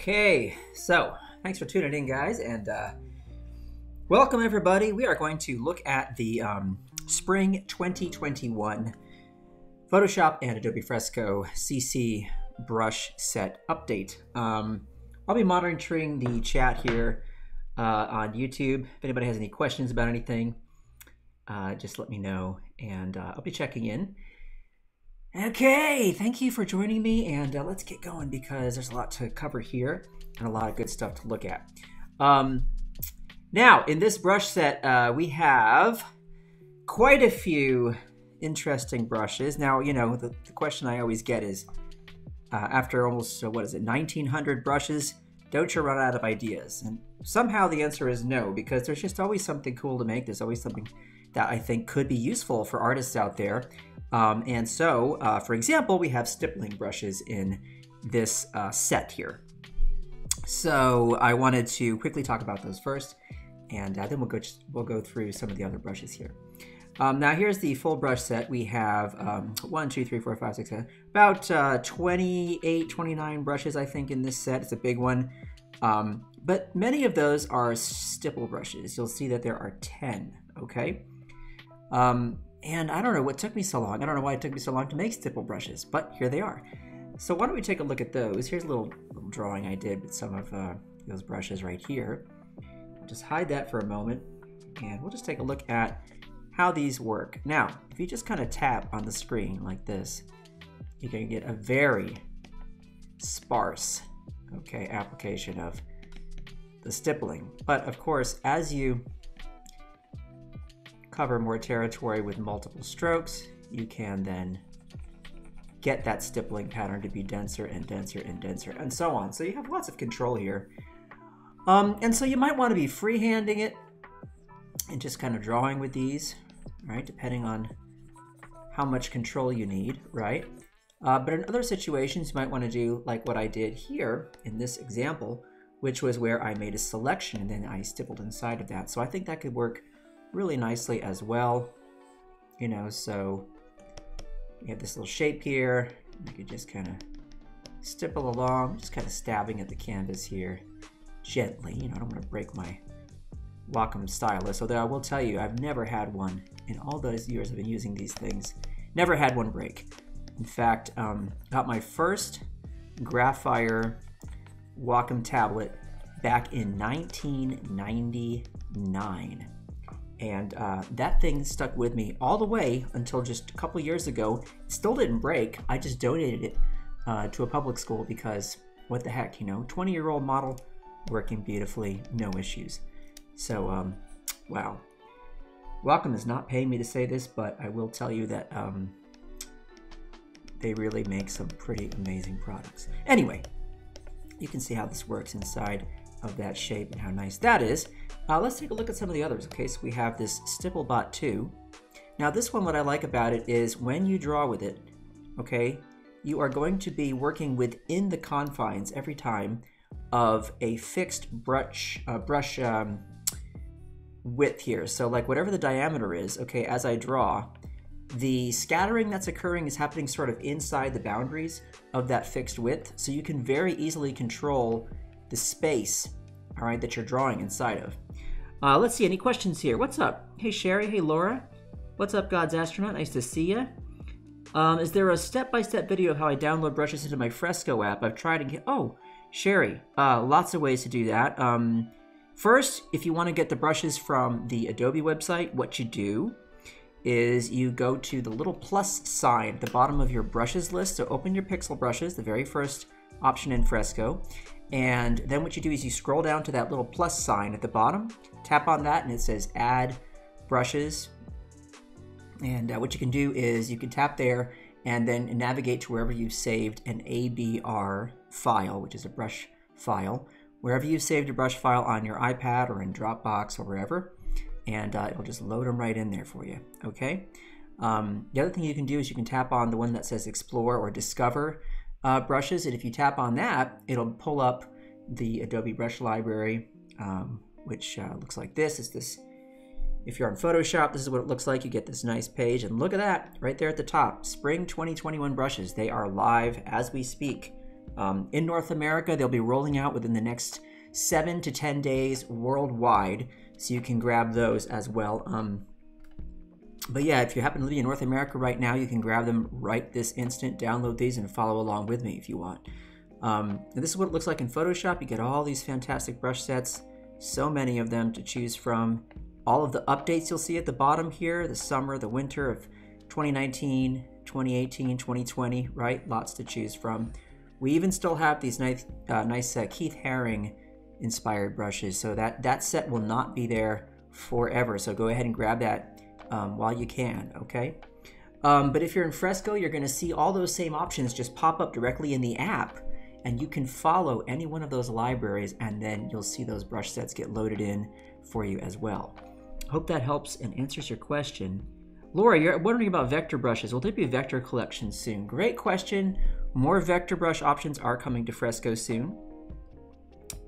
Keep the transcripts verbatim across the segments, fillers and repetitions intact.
Okay, so thanks for tuning in, guys, and uh, welcome everybody. We are going to look at the um, Spring twenty twenty-one Photoshop and Adobe Fresco C C brush set update. Um, I'll be monitoring the chat here uh, on YouTube. If anybody has any questions about anything, uh, just let me know, and uh, I'll be checking in. Okay, thank you for joining me, and uh, let's get going because there's a lot to cover here and a lot of good stuff to look at. Um, now, in this brush set, uh, we have quite a few interesting brushes. Now, you know, the, the question I always get is, uh, after almost, uh, what is it, nineteen hundred brushes, don't you run out of ideas? And somehow the answer is no, because there's just always something cool to make. There's always something that I think could be useful for artists out there. Um, and so, uh, for example, we have stippling brushes in this uh, set here. So I wanted to quickly talk about those first, and uh, then we'll go, we'll go through some of the other brushes here. Um, now here's the full brush set. We have um, one, two, three, four, five, six, seven, about uh, twenty-eight, twenty-nine brushes, I think, in this set. It's a big one. Um, but many of those are stipple brushes. You'll see that there are ten, okay? Um, And I don't know what took me so long. I don't know why it took me so long to make stipple brushes, but here they are. So why don't we take a look at those? Here's a little, little drawing I did with some of uh, those brushes right here. I'll just hide that for a moment, and we'll just take a look at how these work. Now, if you just kind of tap on the screen like this, you're gonna get a very sparse, okay, application of the stippling. But of course, as you cover more territory with multiple strokes, you can then get that stippling pattern to be denser and denser and denser and so on. So you have lots of control here. Um, and so you might want to be freehanding it and just kind of drawing with these, right? Depending on how much control you need, right? Uh, but in other situations, you might want to do like what I did here in this example, which was where I made a selection and then I stippled inside of that. So I think that could work really nicely as well, you know. So you have this little shape here. You could just kind of stipple along, just kind of stabbing at the canvas here gently. You know, I don't want to break my Wacom stylus. Although I will tell you, I've never had one in all those years I've been using these things. Never had one break. In fact, um, got my first Graphire Wacom tablet back in nineteen ninety-nine. And uh, that thing stuck with me all the way until just a couple years ago. It still didn't break. I just donated it uh, to a public school because what the heck, you know, twenty-year-old model, working beautifully, no issues. So, um, wow. Wacom is not paying me to say this, but I will tell you that um, they really make some pretty amazing products. Anyway, you can see how this works inside of that shape and how nice that is. Uh, let's take a look at some of the others. Okay, so we have this StippleBot two. Now this one, what I like about it is when you draw with it, okay, you are going to be working within the confines every time of a fixed brush, uh, brush um, width here. So like whatever the diameter is, okay, as I draw, the scattering that's occurring is happening sort of inside the boundaries of that fixed width. So you can very easily control the space, all right, that you're drawing inside of. Uh, let's see, any questions here? What's up? Hey, Sherry. Hey, Laura. What's up, God's Astronaut? Nice to see ya. Um, is there a step-by-step video of how I download brushes into my Fresco app? I've tried and get... Oh, Sherry. Uh, lots of ways to do that. Um, first, if you want to get the brushes from the Adobe website, what you do is you go to the little plus sign at the bottom of your brushes list. So open your Pixel brushes, the very first option in Fresco. And then what you do is you scroll down to that little plus sign at the bottom, tap on that, and it says add brushes. And uh, what you can do is you can tap there and then navigate to wherever you've saved an A B R file, which is a brush file, wherever you've saved a brush file on your iPad or in Dropbox or wherever, and uh, it'll just load them right in there for you, okay? Um, the other thing you can do is you can tap on the one that says explore or discover Uh, brushes, and if you tap on that, it'll pull up the Adobe brush library, um, which uh, looks like this. It's this, if you're on Photoshop, this is what it looks like. You get this nice page, and look at that right there at the top, Spring twenty twenty-one brushes. They are live as we speak, Um, in North America, they'll be rolling out within the next seven to ten days worldwide, so you can grab those as well. Um, but yeah, if you happen to live in North America right now, you can grab them right this instant, download these and follow along with me if you want. Um, and this is what it looks like in Photoshop. You get all these fantastic brush sets, so many of them to choose from. All of the updates you'll see at the bottom here, the summer, the winter of twenty nineteen, twenty eighteen, twenty twenty, right? Lots to choose from. We even still have these nice, uh, nice uh, Keith Haring inspired brushes, so that, that set will not be there forever. So go ahead and grab that um, while you can, okay? Um, but if you're in Fresco, you're gonna see all those same options just pop up directly in the app, and you can follow any one of those libraries, and then you'll see those brush sets get loaded in for you as well. Hope that helps and answers your question. Laura, you're wondering about vector brushes. Will there be vector collections soon? Great question. More vector brush options are coming to Fresco soon.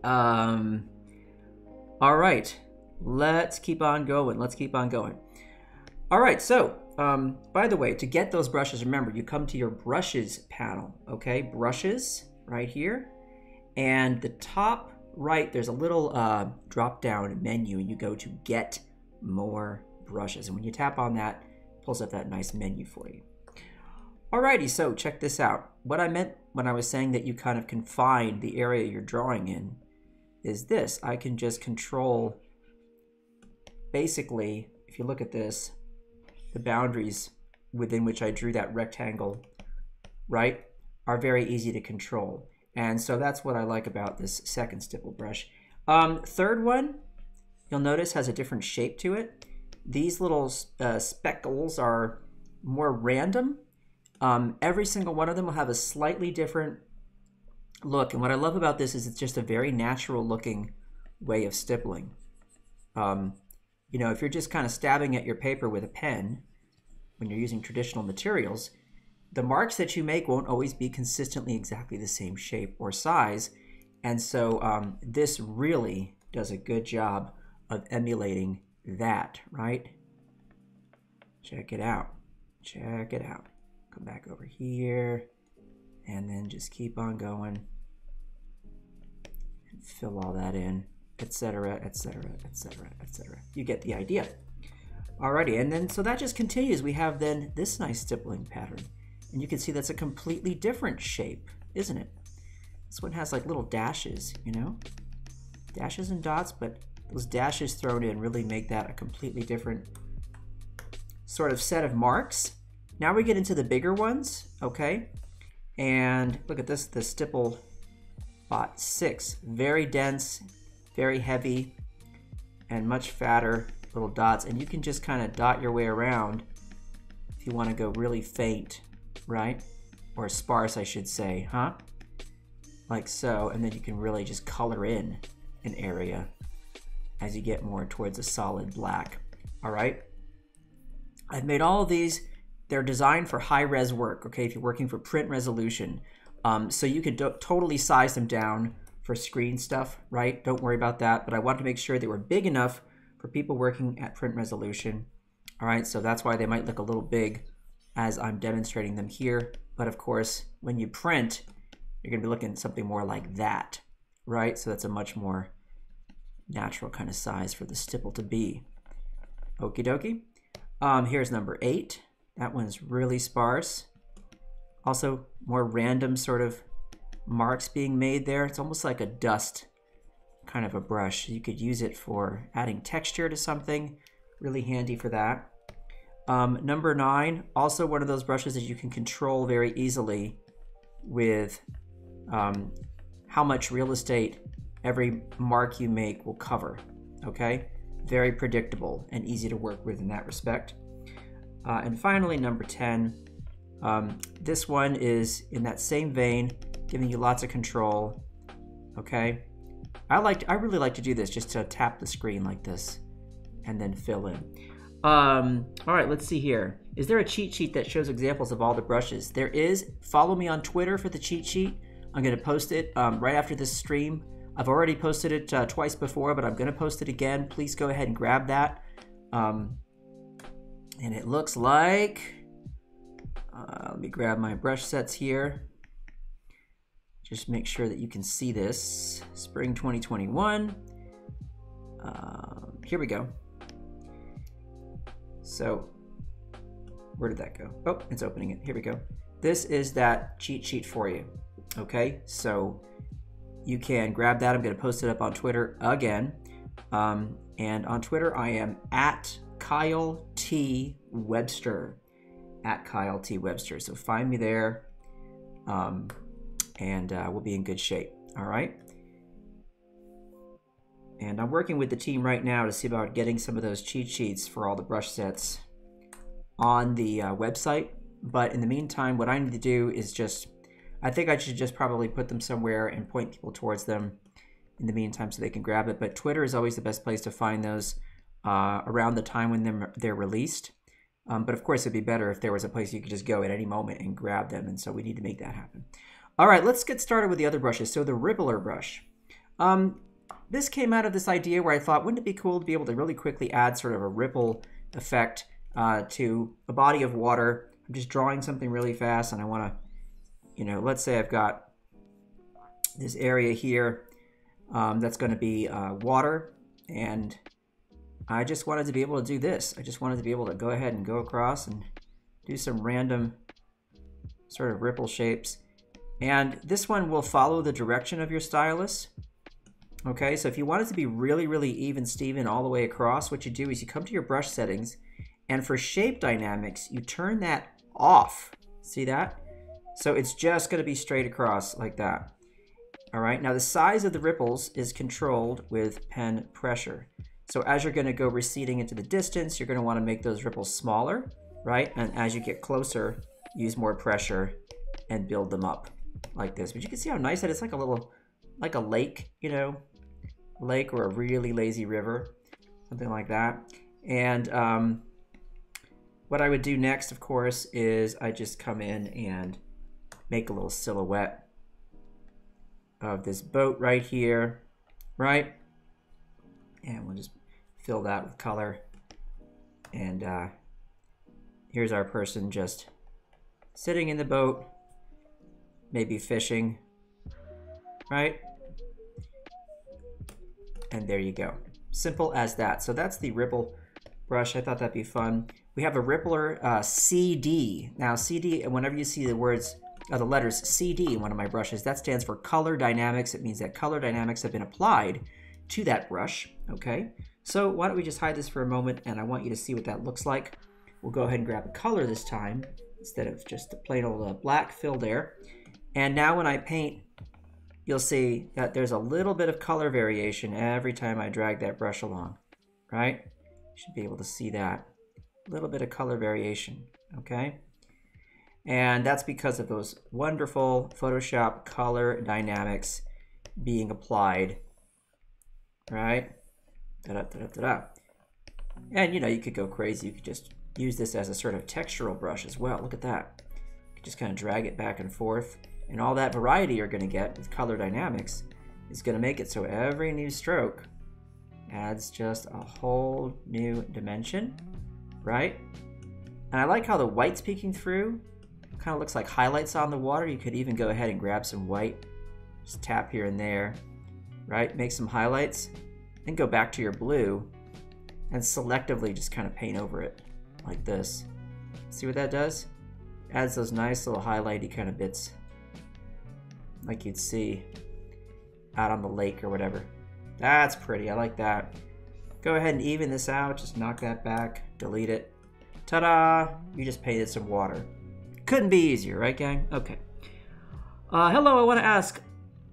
Um, all right, let's keep on going. Let's keep on going. All right, so um, by the way, to get those brushes, remember, you come to your brushes panel, okay? Brushes, right here. And the top right, there's a little uh, drop-down menu, and you go to Get More Brushes. And when you tap on that, it pulls up that nice menu for you. Alrighty, so check this out. What I meant when I was saying that you kind of confine the area you're drawing in is this. I can just control, basically, if you look at this, the boundaries within which I drew that rectangle, right, are very easy to control. And so that's what I like about this second stipple brush. Um, third one, you'll notice, has a different shape to it. These little uh, speckles are more random. Um, every single one of them will have a slightly different look. And what I love about this is it's just a very natural looking way of stippling. Um, you know, if you're just kind of stabbing at your paper with a pen, when you're using traditional materials, the marks that you make won't always be consistently exactly the same shape or size. And so um, this really does a good job of emulating that, right? Check it out. Check it out. Come back over here and then just keep on going and fill all that in, et cetera, et cetera, et cetera, et cetera. You get the idea. Alrighty, and then so that just continues. We have then this nice stippling pattern. And you can see that's a completely different shape, isn't it? This one has like little dashes, you know? Dashes and dots, but those dashes thrown in really make that a completely different sort of set of marks. Now we get into the bigger ones, okay? And look at this, the StippleBot six. Very dense, very heavy, and much fatter little dots. And you can just kind of dot your way around if you want to go really faint, right? Or sparse, I should say, huh? Like so, and then you can really just color in an area as you get more towards a solid black, all right? I've made all of these. They're designed for high-res work, okay, if you're working for print resolution. Um, so you could totally size them down for screen stuff, right? Don't worry about that, but I wanted to make sure they were big enough for people working at print resolution, all right? So that's why they might look a little big as I'm demonstrating them here. But of course, when you print, you're gonna be looking at something more like that, right? So that's a much more natural kind of size for the stipple to be. Okie dokie. Um, here's number eight. That one's really sparse. Also, more random sort of marks being made there. It's almost like a dust kind of a brush. You could use it for adding texture to something. Really handy for that. Um, number nine, also one of those brushes that you can control very easily with um, how much real estate every mark you make will cover, okay? Very predictable and easy to work with in that respect. Uh, and finally, number ten, um, this one is in that same vein, giving you lots of control, okay? I, like, I really like to do this, just to tap the screen like this and then fill in. Um, all right, let's see here. Is there a cheat sheet that shows examples of all the brushes? There is. Follow me on Twitter for the cheat sheet. I'm going to post it um, right after this stream. I've already posted it uh, twice before, but I'm going to post it again. Please go ahead and grab that. Um, and it looks like, uh, let me grab my brush sets here. just make sure that you can see this. Spring twenty twenty-one. Um, here we go. So where did that go? Oh, it's opening it. Here we go. This is that cheat sheet for you. Okay, so you can grab that. I'm going to post it up on Twitter again. Um, and on Twitter, I am at Kyle T. Webster. At Kyle T. Webster. So find me there, um, and uh, we'll be in good shape. All right. And I'm working with the team right now to see about getting some of those cheat sheets for all the brush sets on the uh, website. But in the meantime, what I need to do is just, I think I should just probably put them somewhere and point people towards them in the meantime so they can grab it. But Twitter is always the best place to find those uh, around the time when they're, they're released. Um, but of course, it'd be better if there was a place you could just go at any moment and grab them. And so we need to make that happen. All right, let's get started with the other brushes. So the Rippler brush. Um, this came out of this idea where I thought, wouldn't it be cool to be able to really quickly add sort of a ripple effect uh, to a body of water? I'm just drawing something really fast and I want to, you know, let's say I've got this area here um, that's going to be uh, water, and I just wanted to be able to do this. I just wanted to be able to go ahead and go across and do some random sort of ripple shapes. And this one will follow the direction of your stylus. Okay, so if you want it to be really, really even Steven all the way across, what you do is you come to your brush settings, and for shape dynamics, you turn that off. See that? So it's just going to be straight across like that. All right, now the size of the ripples is controlled with pen pressure. So as you're going to go receding into the distance, you're going to want to make those ripples smaller, right? And as you get closer, use more pressure and build them up like this. But you can see how nice that is. It's like a little, like a lake, you know, lake or a really lazy river, something like that. And um, what I would do next, of course, is I just come in and make a little silhouette of this boat right here, right? And we'll just fill that with color. And uh, here's our person just sitting in the boat, maybe fishing, right? And there you go. Simple as that. So that's the Ripple brush. I thought that'd be fun. We have a Rippler uh, C D. Now C D, whenever you see the words, uh, the letters C D in one of my brushes, that stands for color dynamics. It means that color dynamics have been applied to that brush, okay? So why don't we just hide this for a moment, and I want you to see what that looks like. We'll go ahead and grab a color this time instead of just the plain old uh, black fill there. And now when I paint, you'll see that there's a little bit of color variation every time I drag that brush along, right? You should be able to see that. A little bit of color variation, okay? And that's because of those wonderful Photoshop color dynamics being applied, right? Da-da, da-da, da-da. And you know, you could go crazy. You could just use this as a sort of textural brush as well. Look at that. You could just kind of drag it back and forth, and all that variety you're going to get with color dynamics is going to make it so every new stroke adds just a whole new dimension, right? And I like how the white's peeking through. It kind of looks like highlights on the water. You could even go ahead and grab some white, just tap here and there, right? Make some highlights, then go back to your blue and selectively just kind of paint over it like this. See what that does? Adds those nice little highlighty kind of bits like you'd see out on the lake or whatever. That's pretty, I like that. Go ahead and even this out, just knock that back, delete it. Ta-da! You just painted some water. Couldn't be easier, right gang? Okay. Uh, hello, I want to ask,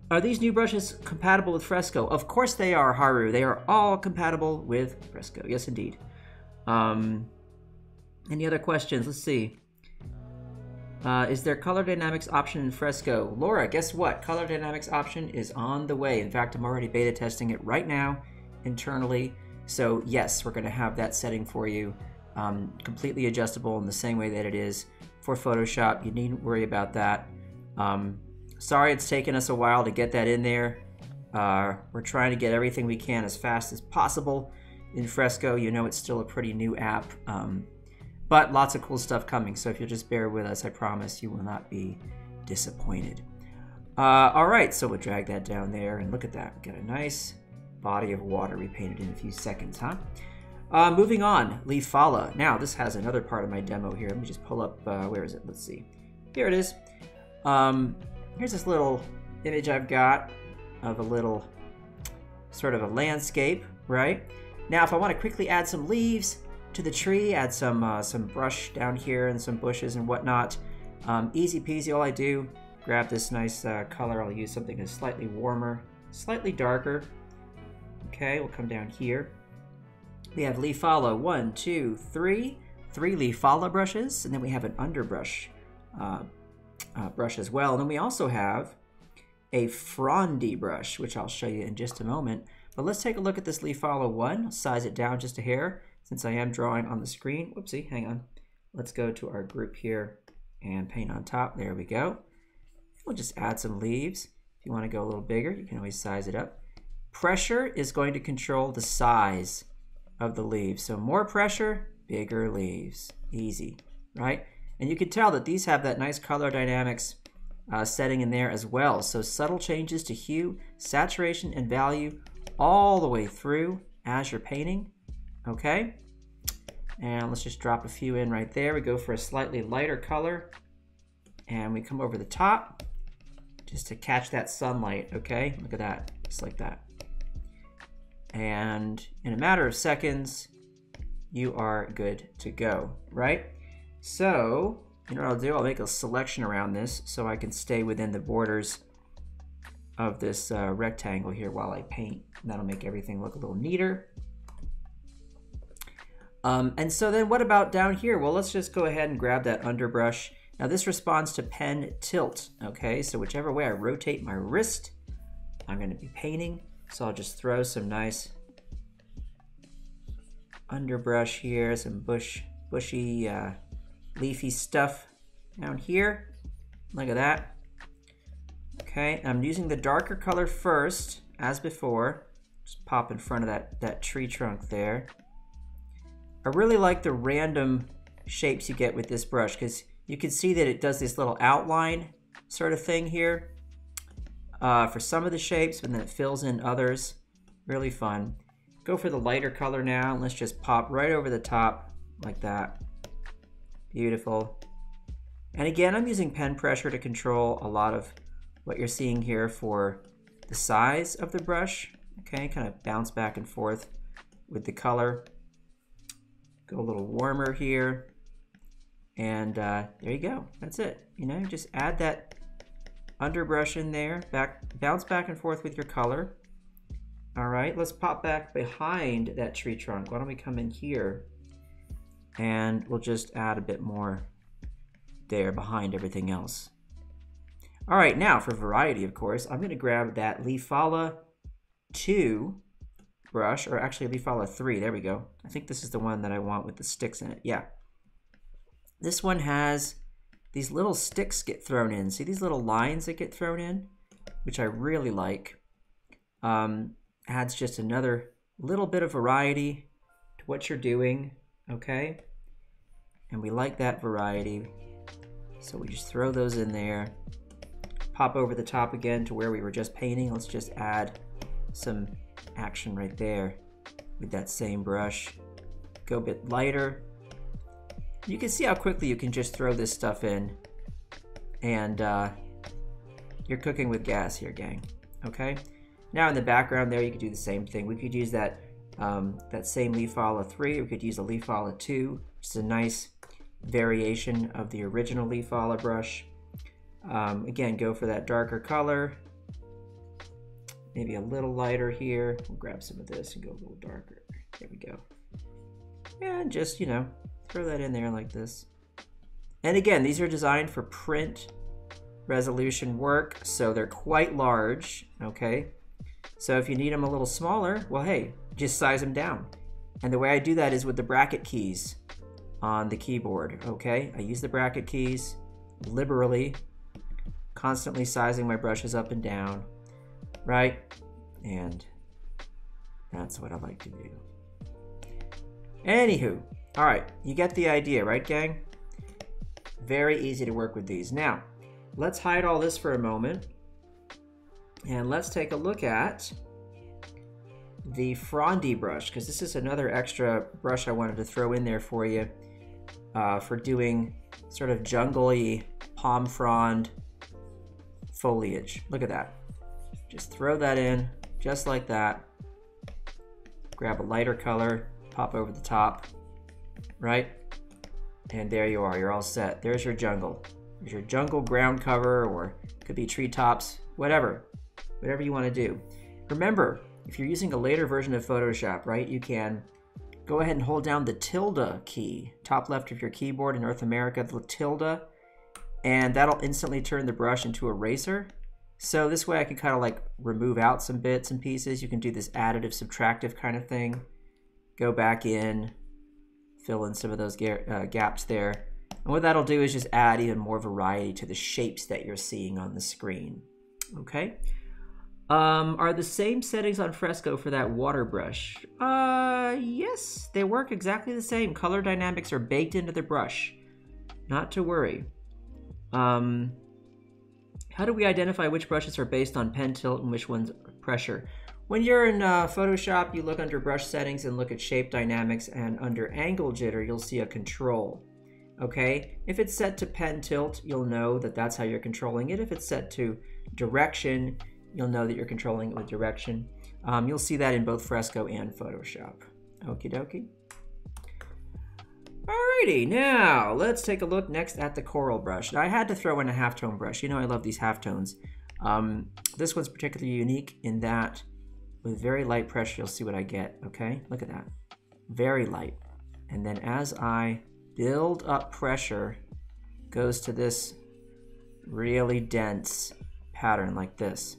are these new brushes compatible with Fresco? Of course they are, Haru. They are all compatible with Fresco. Yes, indeed. Um, any other questions? Let's see. Uh, is there color dynamics option in Fresco? Laura, guess what? Color dynamics option is on the way. In fact, I'm already beta testing it right now internally. So yes, we're going to have that setting for you. Um, completely adjustable in the same way that it is for Photoshop. You needn't worry about that. Um, Sorry it's taken us a while to get that in there. Uh, we're trying to get everything we can as fast as possible in Fresco. You know, it's still a pretty new app, um, but lots of cool stuff coming. So if you'll just bear with us, I promise you will not be disappointed. Uh, all right, so we'll drag that down there, and look at that. Got a nice body of water repainted in a few seconds, huh? Uh, moving on, Leafalla. Now, this has another part of my demo here. Let me just pull up, uh, where is it? Let's see. Here it is. Um, here's this little image I've got of a little sort of a landscape, right? Now, if I want to quickly add some leaves to the tree, add some, uh, some brush down here and some bushes and whatnot, um, easy peasy, all I do, grab this nice uh, color. I'll use something that's slightly warmer, slightly darker. Okay, we'll come down here. We have Leafalla, one, two, three, three Leafalla brushes, and then we have an underbrush uh, uh, brush as well. And then we also have a frondy brush, which I'll show you in just a moment. But let's take a look at this Leafalla one. I'll size it down just a hair since I am drawing on the screen. Whoopsie, hang on. Let's go to our group here and paint on top. There we go. We'll just add some leaves. If you want to go a little bigger, you can always size it up. Pressure is going to control the size of the leaves. So more pressure, bigger leaves. Easy, right? And you can tell that these have that nice color dynamics uh, setting in there as well. So subtle changes to hue, saturation, and value all the way through as you're painting, okay? And let's just drop a few in right there. We go for a slightly lighter color, and we come over the top just to catch that sunlight, okay? Look at that, just like that. And in a matter of seconds, you are good to go, right? So, you know what I'll do? I'll make a selection around this so I can stay within the borders of this uh, rectangle here while I paint. And that'll make everything look a little neater. Um, and so then what about down here? Well, let's just go ahead and grab that underbrush. Now this responds to pen tilt, okay? So whichever way I rotate my wrist, I'm gonna be painting. So I'll just throw some nice underbrush here, some bush, bushy, uh, leafy stuff down here. Look at that. Okay, I'm using the darker color first, as before. Just pop in front of that, that tree trunk there. I really like the random shapes you get with this brush, because you can see that it does this little outline sort of thing here uh, for some of the shapes, and then it fills in others. Really fun. Go for the lighter color now, and let's just pop right over the top like that. Beautiful. And again, I'm using pen pressure to control a lot of what you're seeing here for the size of the brush. Okay, kind of bounce back and forth with the color. Go a little warmer here. And uh, there you go, that's it. You know, just add that underbrush in there, back, bounce back and forth with your color. All right, let's pop back behind that tree trunk. Why don't we come in here and we'll just add a bit more there behind everything else. All right, now for variety, of course, I'm gonna grab that Leafalla two brush, or actually Leafalla three, there we go. I think this is the one that I want with the sticks in it, yeah. This one has these little sticks get thrown in. See these little lines that get thrown in, which I really like. Um, adds just another little bit of variety to what you're doing, okay? And we like that variety. So we just throw those in there. Pop over the top again to where we were just painting. Let's just add some action right there with that same brush. Go a bit lighter. You can see how quickly you can just throw this stuff in, and uh, you're cooking with gas here, gang. Okay. Now in the background there, you could do the same thing. We could use that um, that same Leafalla three. We could use a Leafalla two, which is a nice variation of the original Leafalla brush. Um, again, go for that darker color, maybe a little lighter here. We'll grab some of this and go a little darker. There we go. And just, you know, throw that in there like this. And again, these are designed for print resolution work, so they're quite large, okay? So if you need them a little smaller, well, hey, just size them down. And the way I do that is with the bracket keys on the keyboard, okay? I use the bracket keys liberally, constantly sizing my brushes up and down, right? And that's what I like to do. Anywho. All right, you get the idea, right, gang? Very easy to work with these. Now, let's hide all this for a moment And let's take a look at the Frondy brush, because this is another extra brush I wanted to throw in there for you uh, for doing sort of jungly palm frond foliage. Look at that. Just throw that in just like that. Grab a lighter color, pop over the top, right? And there you are, you're all set. There's your jungle. There's your jungle ground cover, or it could be treetops, whatever. Whatever you want to do. Remember, if you're using a later version of Photoshop, right, you can go ahead and hold down the tilde key, top left of your keyboard in North America, the tilde, and that'll instantly turn the brush into an eraser. So this way I can kind of like remove out some bits and pieces. You can do this additive, subtractive kind of thing. Go back in, fill in some of those ga uh, gaps there. And what that'll do is just add even more variety to the shapes that you're seeing on the screen. Okay. Um, are the same settings on Fresco for that water brush? Uh, yes, they work exactly the same. Color dynamics are baked into the brush. Not to worry. Um, how do we identify which brushes are based on pen tilt and which ones are pressure? When you're in uh, Photoshop, you look under brush settings and look at shape dynamics, and under angle jitter, you'll see a control. Okay, if it's set to pen tilt, you'll know that that's how you're controlling it. If it's set to direction, you'll know that you're controlling it with direction. Um, you'll see that in both Fresco and Photoshop. Okie dokie. Alrighty, now let's take a look next at the coral brush. Now, I had to throw in a halftone brush. You know I love these halftones. Um, this one's particularly unique in that with very light pressure, you'll see what I get, okay? Look at that, very light. And then as I build up pressure, goes to this really dense pattern like this,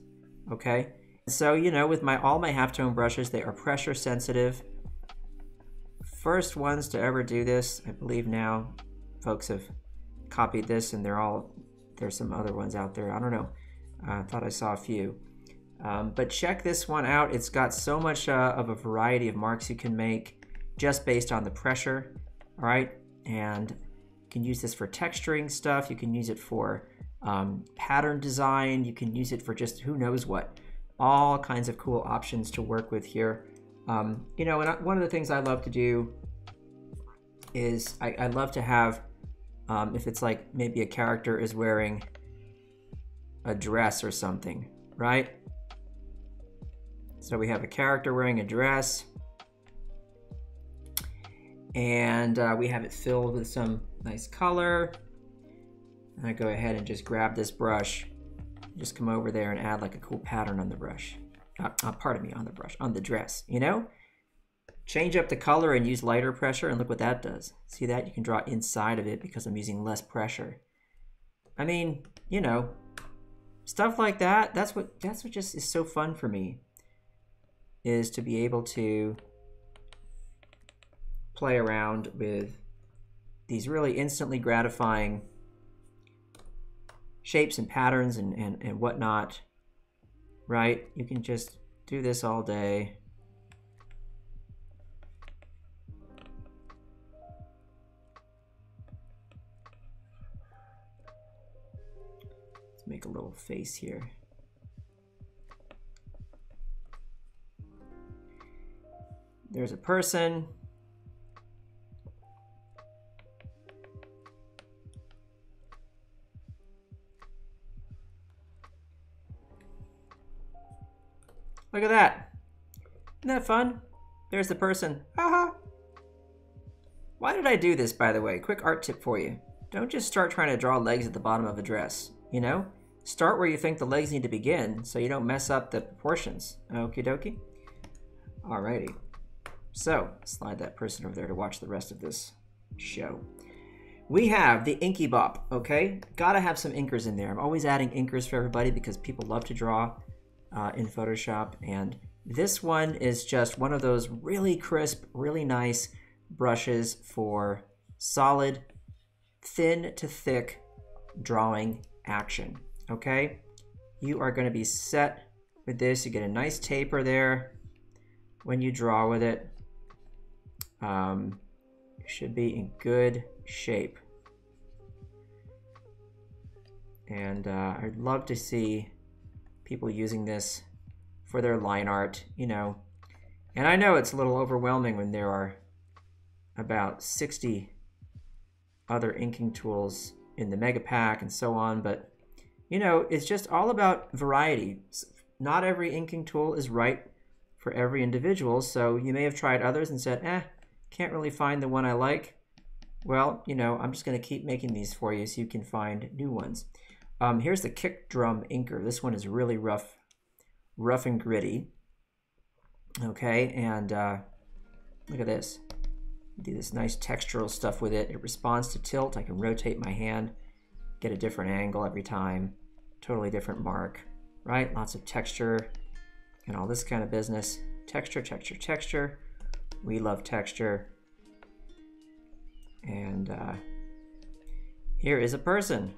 okay? So, you know, with my all my halftone brushes, they are pressure sensitive. First ones to ever do this, I believe now folks have copied this and they're all, there's some other ones out there, I don't know. I uh, thought I saw a few. Um, but check this one out. It's got so much uh, of a variety of marks you can make just based on the pressure, all right? And you can use this for texturing stuff. You can use it for um, pattern design. You can use it for just who knows what. All kinds of cool options to work with here. Um, you know, and I, one of the things I love to do is I, I love to have, um, if it's like maybe a character is wearing a dress or something, right? So we have a character wearing a dress, and uh, we have it filled with some nice color. And I go ahead and just grab this brush, just come over there and add like a cool pattern on the brush. Uh, uh, pardon me, on the brush, on the dress, you know? Change up the color and use lighter pressure, and look what that does. See that? You can draw inside of it because I'm using less pressure. I mean, you know, stuff like that, that's what, that's what just is so fun for me, is to be able to play around with these really instantly gratifying shapes and patterns and, and, and whatnot. Right? You can just do this all day. Let's make a little face here. There's a person. Look at that. Isn't that fun? There's the person. Haha. Why did I do this, by the way? Quick art tip for you. Don't just start trying to draw legs at the bottom of a dress, you know? Start where you think the legs need to begin so you don't mess up the proportions. Okie dokie. Alrighty. So, slide that person over there to watch the rest of this show. We have the Inky Bop, okay? Gotta have some inkers in there. I'm always adding inkers for everybody because people love to draw Uh, in Photoshop, and this one is just one of those really crisp, really nice brushes for solid, thin to thick drawing action, okay? You are going to be set with this. You get a nice taper there when you draw with it. Um, you should be in good shape. And uh, I'd love to see people using this for their line art, you know. And I know it's a little overwhelming when there are about sixty other inking tools in the mega pack and so on, but you know, it's just all about variety. Not every inking tool is right for every individual, so you may have tried others and said, eh, can't really find the one I like. Well, you know, I'm just gonna keep making these for you so you can find new ones. Um, here's the Kick Drum Inker. This one is really rough, rough and gritty. Okay, and uh, look at this. Do this nice textural stuff with it. It responds to tilt. I can rotate my hand, get a different angle every time, totally different mark, right? Lots of texture and all this kind of business. Texture, texture, texture. We love texture. And uh, here is a person.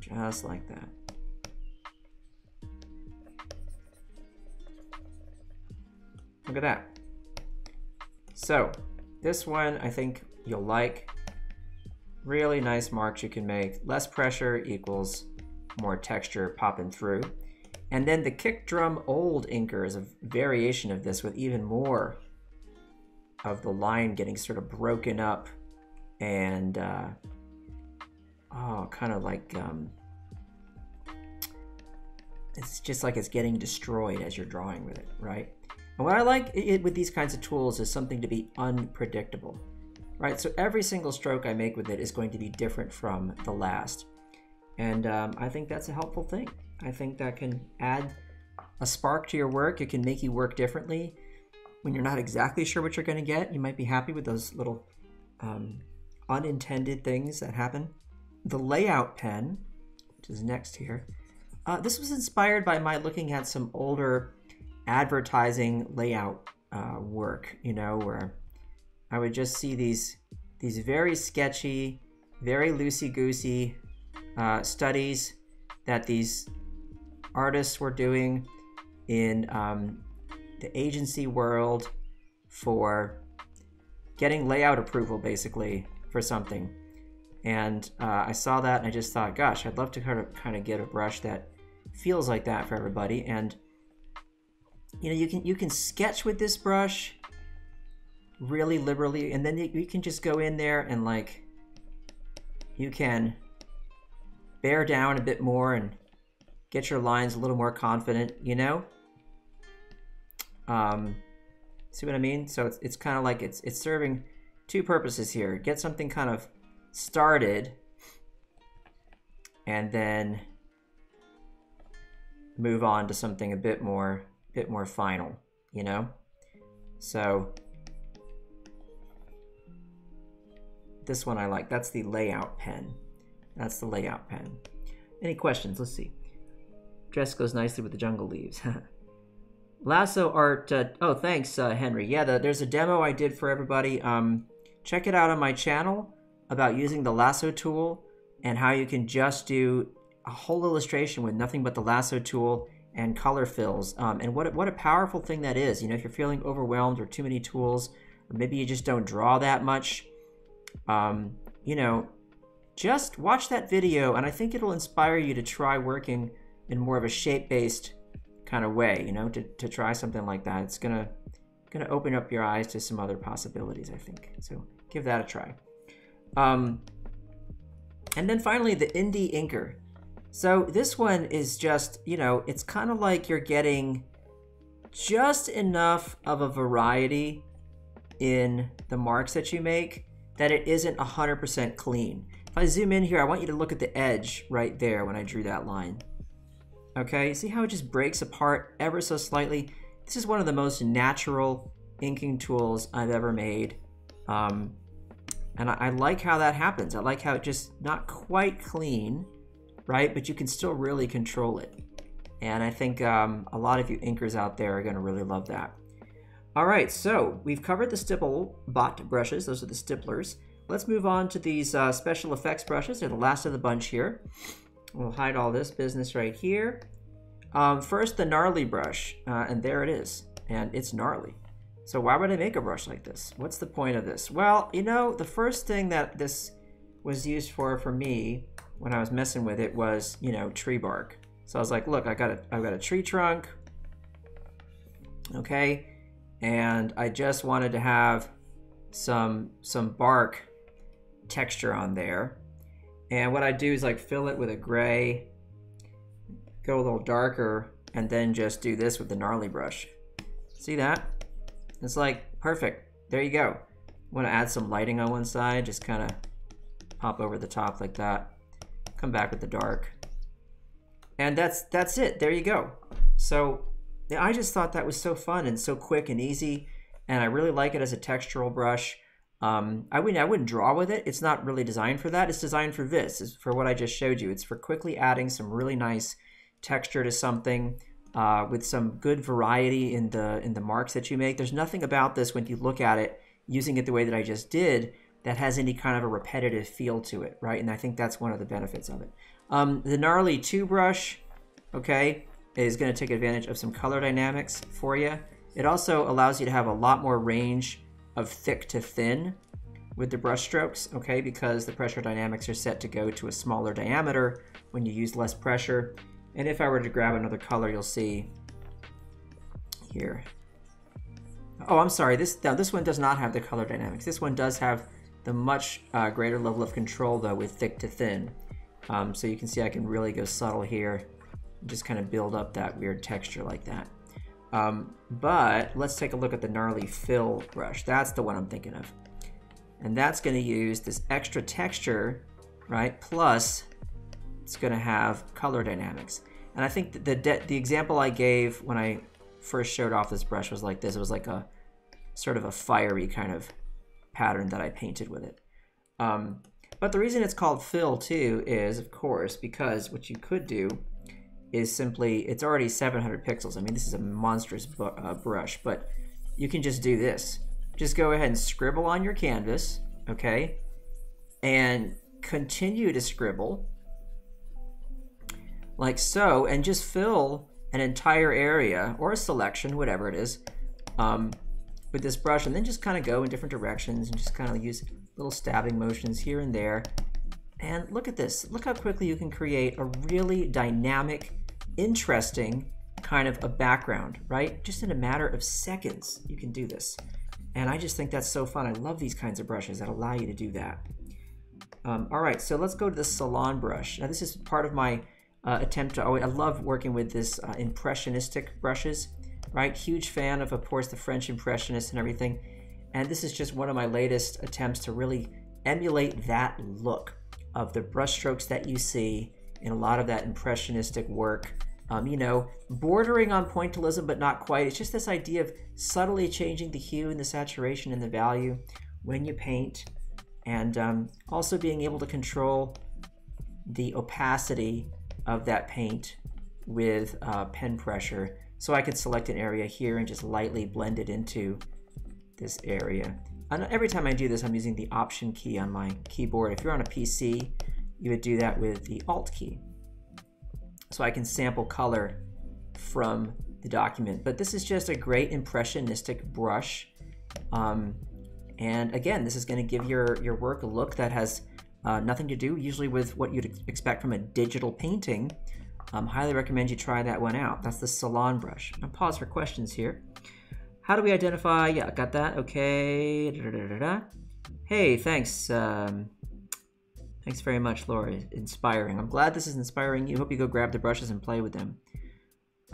Just like that. Look at that. So this one I think you'll like. Really nice marks you can make. Less pressure equals more texture popping through. And then the Kick Drum Old Inker is a variation of this with even more of the line getting sort of broken up and uh, oh, kind of like um, it's just like it's getting destroyed as you're drawing with it, right? And what I like it, with these kinds of tools is something to be unpredictable, right? So every single stroke I make with it is going to be different from the last. And um, I think that's a helpful thing. I think that can add a spark to your work. It can make you work differently. When you're not exactly sure what you're going to get, you might be happy with those little um, unintended things that happen. The Layout Pen, which is next here, uh, this was inspired by my looking at some older advertising layout uh, work, you know, where I would just see these, these very sketchy, very loosey-goosey uh, studies that these artists were doing in um, the agency world for getting layout approval, basically, for something. And uh, I saw that and I just thought, gosh, I'd love to kind of, kind of get a brush that feels like that for everybody. And you know, you can, you can sketch with this brush really liberally, and then you, you can just go in there and like, you can bear down a bit more and get your lines a little more confident, you know? Um, see what I mean? So it's, it's kind of like it's, it's serving two purposes here. Get something kind of started and then move on to something a bit more, bit more final, you know? So this one I like. That's the Layout Pen. That's the Layout Pen. Any questions? Let's see. Dress goes nicely with the jungle leaves. Lasso art. Uh, oh, thanks, uh, Henry. Yeah, the, there's a demo I did for everybody. Um, check it out on my channel about using the lasso tool and how you can just do a whole illustration with nothing but the lasso tool and color fills. Um, and what a, what a powerful thing that is. You know, if you're feeling overwhelmed or too many tools, or maybe you just don't draw that much, um, you know, just watch that video and I think it'll inspire you to try working in more of a shape-based kind of way, you know, to, to try something like that. It's gonna, gonna open up your eyes to some other possibilities, I think. So give that a try. Um, and then finally, the Indie Inker. So this one is just, you know, it's kind of like you're getting just enough of a variety in the marks that you make that it isn't one hundred percent clean. If I zoom in here, I want you to look at the edge right there when I drew that line. Okay, see how it just breaks apart ever so slightly? This is one of the most natural inking tools I've ever made. Um, and I, I like how that happens. I like how it just not quite clean, right? But you can still really control it. And I think um, a lot of you inkers out there are gonna really love that. All right, so we've covered the StippleBot brushes. Those are the stipplers. Let's move on to these uh, special effects brushes. They're the last of the bunch here. We'll hide all this business right here. Um, first, the Gnarly brush, uh, and there it is, and it's gnarly. So why would I make a brush like this? What's the point of this? Well, you know, the first thing that this was used for for me when I was messing with it was, you know, tree bark. So I was like, look, I got a, I've got a tree trunk, okay, and I just wanted to have some some bark texture on there. And what I do is like fill it with a gray, go a little darker, and then just do this with the gnarly brush. See that? It's like perfect. There you go. Want to add some lighting on one side, just kind of pop over the top like that, come back with the dark, and that's that's it. There you go. So yeah, I just thought that was so fun and so quick and easy, and I really like it as a textural brush. Um, I wouldn't I wouldn't draw with it. It's not really designed for that. It's designed for this. It's for what I just showed you. It's for quickly adding some really nice texture to something uh, with some good variety in the in the marks that you make. There's nothing about this when you look at it using it the way that I just did that has any kind of a repetitive feel to it, right? And I think that's one of the benefits of it. Um, the Gnarly two brush, okay, is gonna take advantage of some color dynamics for you. It also allows you to have a lot more range of thick to thin with the brush strokes, okay, because the pressure dynamics are set to go to a smaller diameter when you use less pressure. And if I were to grab another color, you'll see here. Oh, I'm sorry, this, now this one does not have the color dynamics. This one does have the much uh, greater level of control though with thick to thin. Um, so you can see I can really go subtle here and just kind of build up that weird texture like that. Um, but let's take a look at the Gnarly Fill brush. That's the one I'm thinking of. And that's gonna use this extra texture, right? Plus it's gonna have color dynamics. And I think that the, the example I gave when I first showed off this brush was like this. It was like a sort of a fiery kind of pattern that I painted with it. Um, but the reason it's called fill too is, of course, because what you could do is simply, it's already seven hundred pixels. I mean, this is a monstrous bu uh, brush, but you can just do this. Just go ahead and scribble on your canvas, okay? And continue to scribble like so, and just fill an entire area or a selection, whatever it is, um, with this brush, and then just kind of go in different directions and just kind of use little stabbing motions here and there. And look at this, look how quickly you can create a really dynamic, interesting kind of a background, right? Just in a matter of seconds, you can do this. And I just think that's so fun. I love these kinds of brushes that allow you to do that. Um, all right, so let's go to the Salon brush. Now this is part of my Uh, attempt to always, I love working with this uh, impressionistic brushes, right? Huge fan of, of course, the French impressionists and everything. And this is just one of my latest attempts to really emulate that look of the brush strokes that you see in a lot of that impressionistic work. Um, you know, bordering on pointillism, but not quite. It's just this idea of subtly changing the hue and the saturation and the value when you paint, and um, also being able to control the opacity of that paint with uh, pen pressure. So I could select an area here and just lightly blend it into this area. And every time I do this, I'm using the Option key on my keyboard. If you're on a P C, you would do that with the Alt key. So I can sample color from the document. But this is just a great impressionistic brush. Um, and again, this is gonna give your, your work a look that has Uh, nothing to do usually with what you'd expect from a digital painting. Um, highly recommend you try that one out. That's the Salon brush. I'll pause for questions here. How do we identify? Yeah, I got that. Okay. Da, da, da, da, da. Hey, thanks. Um, thanks very much, Laura. Inspiring. I'm glad this is inspiring you. Hope you go grab the brushes and play with them.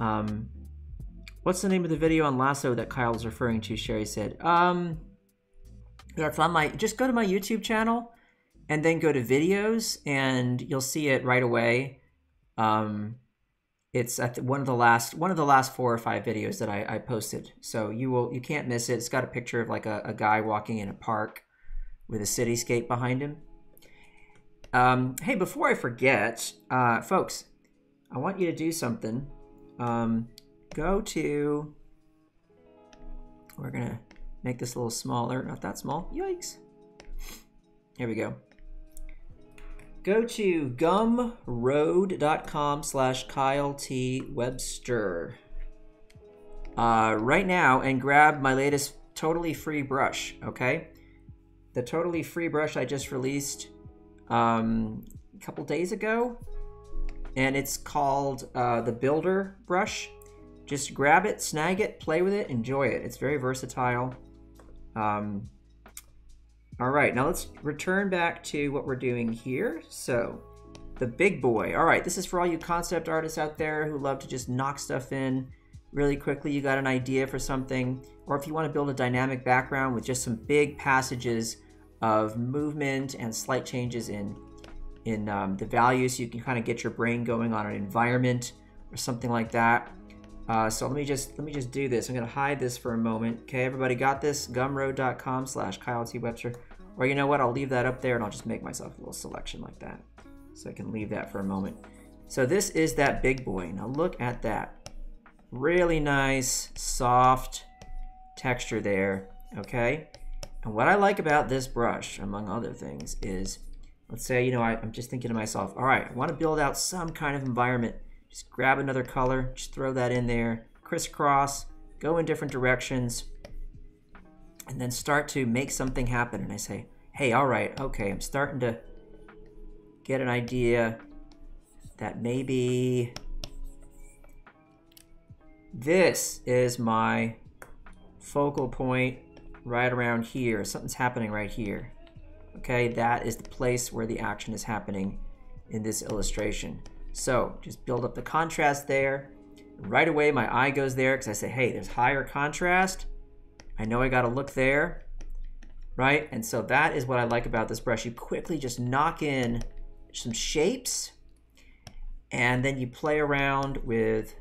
Um, what's the name of the video on Lasso that Kyle was referring to? Sherry said. Um, that's on my. Just go to my YouTube channel. And then go to videos, and you'll see it right away. Um, it's at the, one of the last one of the last four or five videos that I, I posted, so you will you can't miss it. It's got a picture of like a, a guy walking in a park with a cityscape behind him. Um, hey, before I forget, uh, folks, I want you to do something. Um, go to. We're gonna make this a little smaller. Not that small. Yikes! Here we go. Go to gumroad.com slash Kyle T. Webster uh, right now and grab my latest totally free brush, okay? The totally free brush I just released um, a couple days ago, and it's called uh, the Builder Brush. Just grab it, snag it, play with it, enjoy it. It's very versatile. Um, all right, now let's return back to what we're doing here. So the big boy. All right, this is for all you concept artists out there who love to just knock stuff in really quickly. You got an idea for something, or if you want to build a dynamic background with just some big passages of movement and slight changes in, in um, the value, so you can kind of get your brain going on an environment or something like that. Uh, so let me just let me just do this. I'm gonna hide this for a moment. Okay, everybody got this? gumroad dot com slash Kyle T Webster. Or you know what? I'll leave that up there, and I'll just make myself a little selection like that, so I can leave that for a moment. So this is that big boy. Now look at that. Really nice, soft texture there. Okay. And what I like about this brush, among other things, is let's say you know I, I'm just thinking to myself, all right, I want to build out some kind of environment. Just grab another color, just throw that in there, crisscross, go in different directions, and then start to make something happen. And I say, hey, all right, okay, I'm starting to get an idea that maybe this is my focal point right around here. Something's happening right here. Okay, that is the place where the action is happening in this illustration. So just build up the contrast there. Right away, my eye goes there because I say, hey, there's higher contrast. I know I got to look there, right? And so that is what I like about this brush. You quickly just knock in some shapes, and then you play around with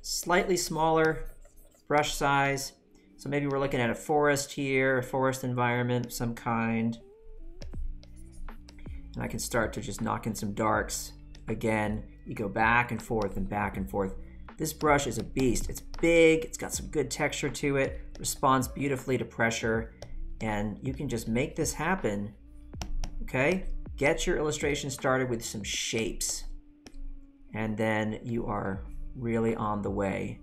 slightly smaller brush size. So maybe we're looking at a forest here, a forest environment of some kind. And I can start to just knock in some darks. Again, you go back and forth and back and forth. This brush is a beast. It's big, it's got some good texture to it, responds beautifully to pressure, and you can just make this happen, okay? Get your illustration started with some shapes, and then you are really on the way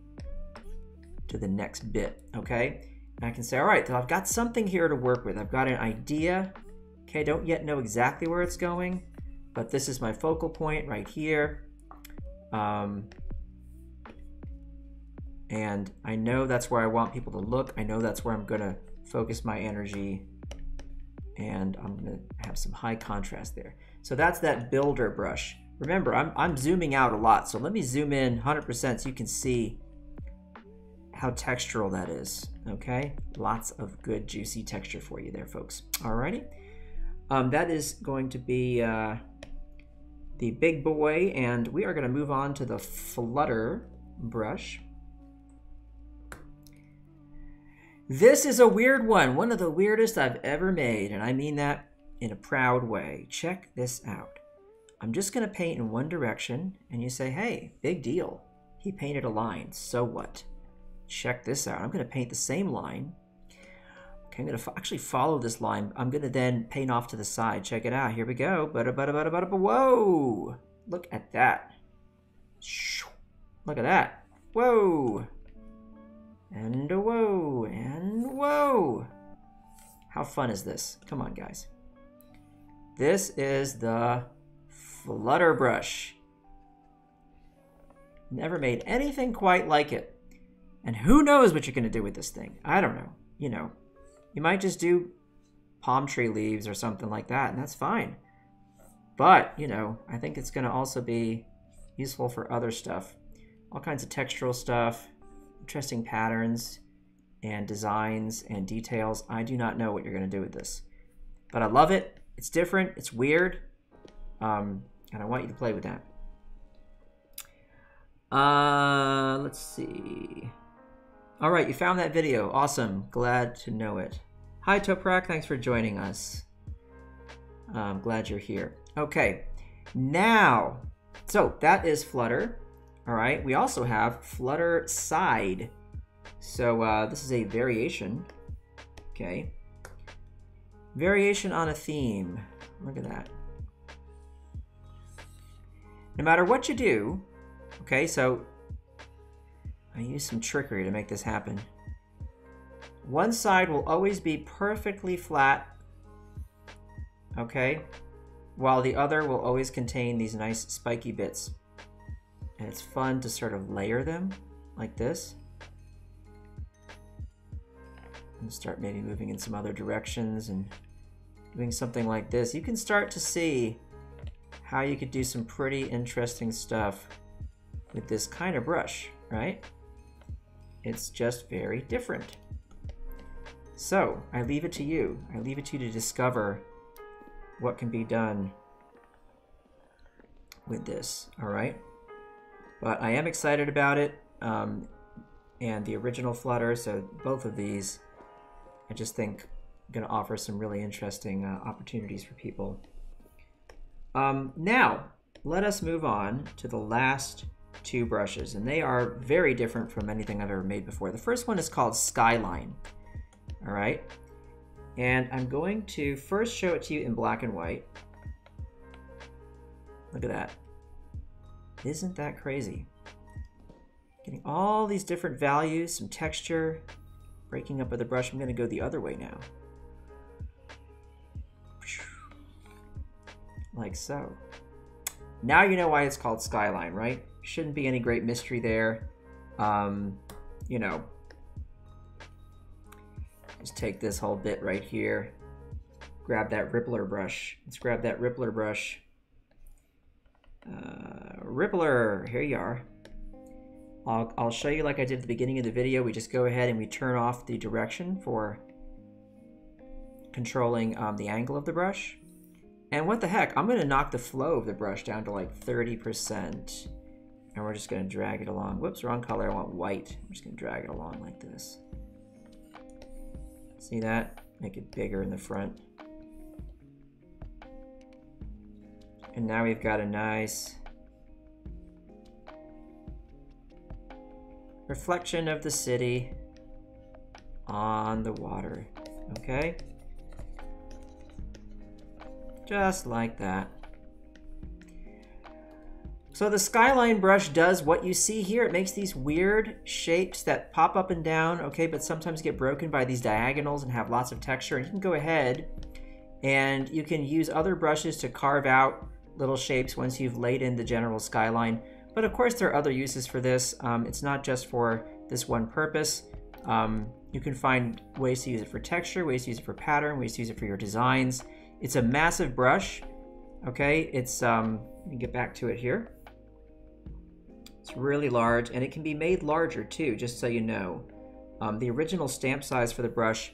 to the next bit, okay? And I can say, all right, so I've got something here to work with. I've got an idea, okay? I don't yet know exactly where it's going, but this is my focal point right here. Um, and I know that's where I want people to look. I know that's where I'm gonna focus my energy, and I'm gonna have some high contrast there. So that's that builder brush. Remember, I'm, I'm zooming out a lot. So let me zoom in one hundred percent so you can see how textural that is, okay? Lots of good juicy texture for you there, folks. Alrighty, um, that is going to be uh, the big boy, and we are going to move on to the Flutter brush. This is a weird one, one of the weirdest I've ever made, and I mean that in a proud way. Check this out. I'm just going to paint in one direction, and you say, hey, big deal. He painted a line, so what? Check this out. I'm going to paint the same line. Okay, I'm going to actually follow this line. I'm going to then paint off to the side. Check it out. Here we go. Bada, bada, bada, bada, bada. Whoa! Look at that. Look at that. Whoa! And a whoa! And whoa! How fun is this? Come on, guys. This is the Flutter brush. Never made anything quite like it. And who knows what you're going to do with this thing? I don't know. You know. You might just do palm tree leaves or something like that, and that's fine. But, you know, I think it's going to also be useful for other stuff. All kinds of textural stuff, interesting patterns and designs and details. I do not know what you're going to do with this. But I love it. It's different. It's weird. Um, and I want you to play with that. Uh, let's see. All right, you found that video. Awesome. Glad to know it. Hi, Toprak. Thanks for joining us. I'm glad you're here. Okay, now, so that is Flutter. All right, we also have Flutter Side. So uh, this is a variation. Okay. Variation on a theme. Look at that. No matter what you do, okay, so I use some trickery to make this happen. One side will always be perfectly flat, okay? while the other will always contain these nice spiky bits. And it's fun to sort of layer them like this. And start maybe moving in some other directions and doing something like this. You can start to see how you could do some pretty interesting stuff with this kind of brush, right? It's just very different. So I leave it to you. I leave it to you to discover what can be done with this, all right? But I am excited about it, um, and the original Flutter, so both of these, I just think gonna offer some really interesting uh, opportunities for people. Um, now, let us move on to the last two brushes, and they are very different from anything I've ever made before. The first one is called Skyline, all right? And I'm going to first show it to you in black and white. Look at that. Isn't that crazy? Getting all these different values, some texture, breaking up with the brush. I'm gonna go the other way now. Like so. Now you know why it's called Skyline, right? Shouldn't be any great mystery there. Um, you know, just take this whole bit right here, grab that Rippler brush. Let's grab that Rippler brush. Uh, Rippler, here you are. I'll, I'll show you like I did at the beginning of the video. We just go ahead and we turn off the direction for controlling um, the angle of the brush. And what the heck, I'm gonna knock the flow of the brush down to like thirty percent. And we're just gonna drag it along. Whoops, wrong color, I want white. I'm just gonna drag it along like this. See that? Make it bigger in the front. And now we've got a nice reflection of the city on the water, okay? Just like that. So the Skyline brush does what you see here. It makes these weird shapes that pop up and down, okay, but sometimes get broken by these diagonals and have lots of texture. And you can go ahead and you can use other brushes to carve out little shapes once you've laid in the general skyline. But of course there are other uses for this. Um, it's not just for this one purpose. Um, you can find ways to use it for texture, ways to use it for pattern, ways to use it for your designs. It's a massive brush, okay? It's, um, let me get back to it here. It's really large, and it can be made larger too, just so you know. Um, the original stamp size for the brush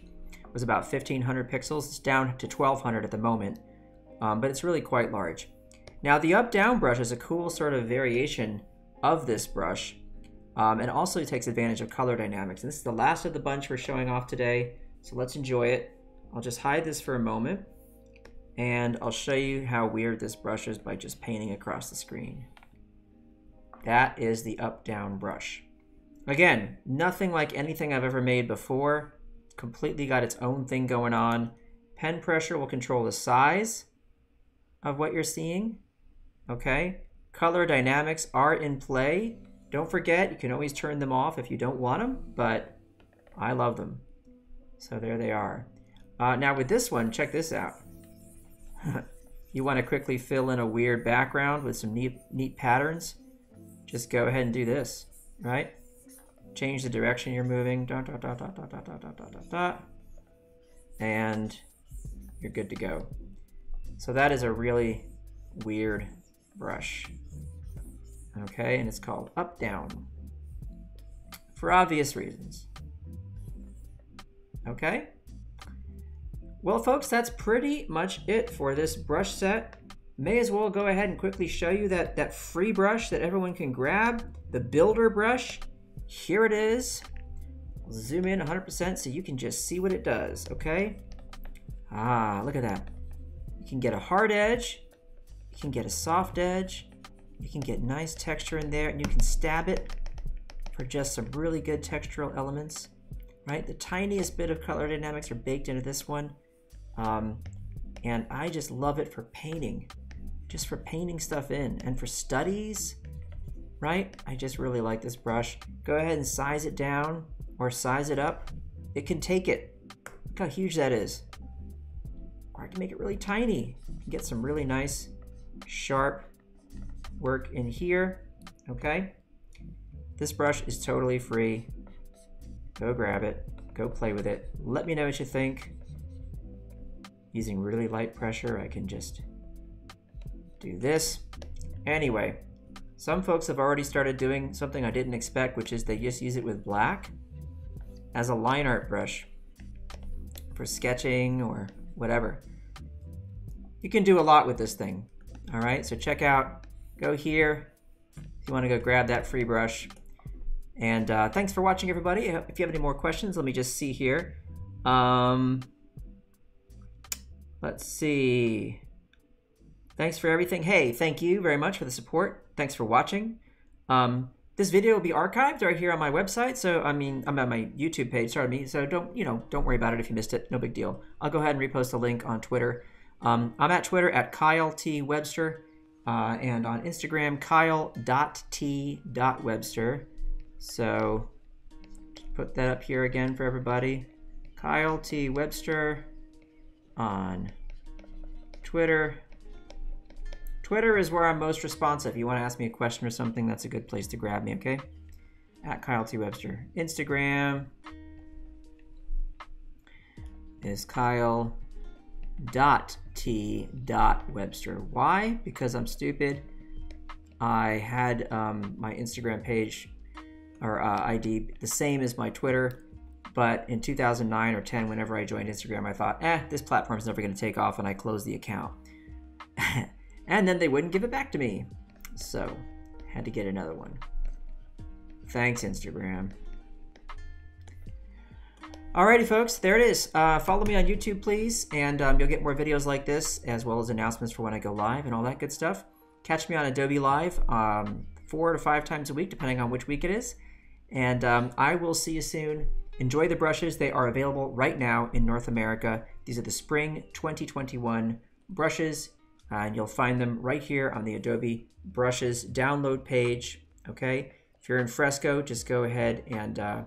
was about fifteen hundred pixels. It's down to twelve hundred at the moment, um, but it's really quite large. Now the Up-Down brush is a cool sort of variation of this brush, um, and also takes advantage of color dynamics. And this is the last of the bunch we're showing off today, so let's enjoy it. I'll just hide this for a moment, and I'll show you how weird this brush is by just painting across the screen. That is the Up-Down brush. Again, nothing like anything I've ever made before. Completely got its own thing going on. Pen pressure will control the size of what you're seeing, okay? Color dynamics are in play. Don't forget, you can always turn them off if you don't want them, but I love them. So there they are. Uh, now with this one, check this out. You want to quickly fill in a weird background with some neat, neat patterns. Just go ahead and do this, right? Change the direction you're moving, dot, dot, dot, dot, dot, dot, dot, dot, dot, dot, and you're good to go. So that is a really weird brush, okay? And it's called Up-Down for obvious reasons, okay? Well, folks, that's pretty much it for this brush set. May as well go ahead and quickly show you that, that free brush that everyone can grab, the Builder brush. Here it is. I'll zoom in one hundred percent so you can just see what it does, okay? Ah, look at that. You can get a hard edge, you can get a soft edge, you can get nice texture in there, and you can stab it for just some really good textural elements, right? The tiniest bit of color dynamics are baked into this one. Um, and I just love it for painting, just for painting stuff in and for studies, right? I just really like this brush. Go ahead and size it down or size it up. It can take it. Look how huge that is. or I can make it really tiny. Get some really nice, sharp work in here, okay? This brush is totally free. Go grab it, go play with it. Let me know what you think. Using really light pressure, I can just do this. Anyway, some folks have already started doing something I didn't expect, which is they just use it with black as a line art brush for sketching or whatever. You can do a lot with this thing, all right? So check out, go here if you wanna go grab that free brush. And uh, thanks for watching, everybody. If you have any more questions, let me just see here. Um, let's see. Thanks for everything. Hey, thank you very much for the support. Thanks for watching. Um, this video will be archived right here on my website. So, I mean, I'm on my YouTube page, sorry me. So don't, you know, don't worry about it if you missed it, no big deal. I'll go ahead and repost the link on Twitter. Um, I'm at Twitter at Kyle T. Webster uh, and on Instagram, Kyle dot T dot Webster. So put that up here again for everybody. Kyle T. Webster on Twitter. Twitter is where I'm most responsive. If you want to ask me a question or something, that's a good place to grab me, okay? At Kyle T. Webster. Instagram is Kyle dot T dot Webster. Why? Because I'm stupid. I had um, my Instagram page or uh, I D the same as my Twitter, but in two thousand nine or ten, whenever I joined Instagram, I thought, eh, this platform's never gonna take off, and I closed the account. And then they wouldn't give it back to me. So, had to get another one. Thanks, Instagram. Alrighty, folks, there it is. Uh, follow me on YouTube, please, and um, you'll get more videos like this, as well as announcements for when I go live and all that good stuff. Catch me on Adobe Live um, four to five times a week, depending on which week it is. And um, I will see you soon. Enjoy the brushes. They are available right now in North America. These are the Spring twenty twenty-one brushes. Uh, and you'll find them right here on the Adobe Brushes download page, okay? If you're in Fresco, just go ahead and uh,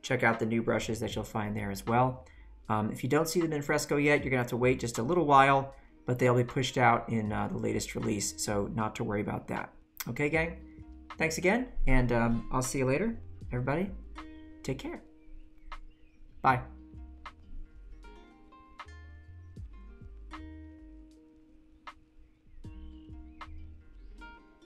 check out the new brushes that you'll find there as well. Um, if you don't see them in Fresco yet, you're gonna have to wait just a little while, but they'll be pushed out in uh, the latest release, so not to worry about that. Okay, gang? Thanks again, and um, I'll see you later. Everybody, take care. Bye.